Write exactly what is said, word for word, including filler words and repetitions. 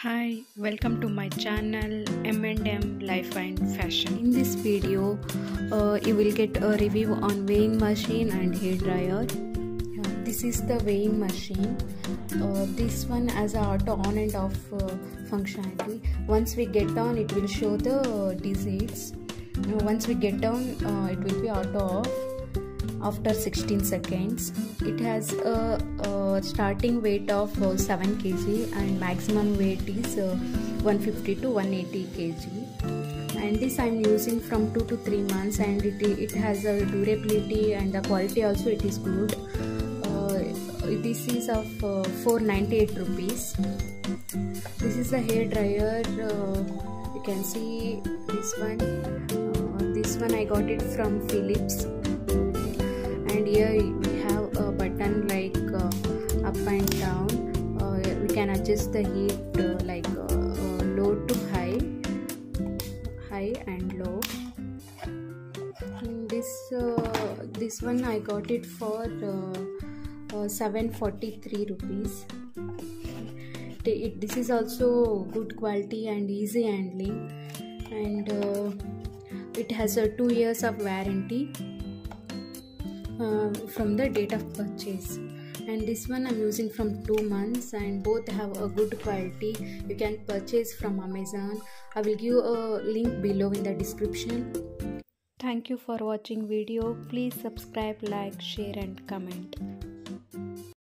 Hi, welcome to my channel M and M Life Fine Fashion. In this video, uh, you will get a review on weighing machine and hair dryer. Yeah, this is the weighing machine. Uh, this one has a auto on and off uh, functionality. Once we get on, it will show the uh, digits. Uh, once we get on, uh, it will be auto off after sixteen seconds. It has a, a starting weight of seven kilograms and maximum weight is one fifty to one eighty kilograms, and this I'm using from two to three months, and it, it has a durability, and the quality also it is good. Uh, this is of uh, four ninety-eight rupees. This is the hair dryer. Uh, you can see this one. Uh, this one I got it from Philips. And here we have a button like uh, up and down. Uh, we can adjust the heat uh, like uh, uh, low to high, high and low. And this uh, this one I got it for uh, uh, seven forty-three rupees. It, it, this is also good quality and easy handling, and uh, it has a uh, two years of warranty Uh, from the date of purchase. And this one I'm using from two months, and both have a good quality. You can purchase from Amazon. I will give a link below in the description. Thank you for watching video. Please subscribe, like, share and comment.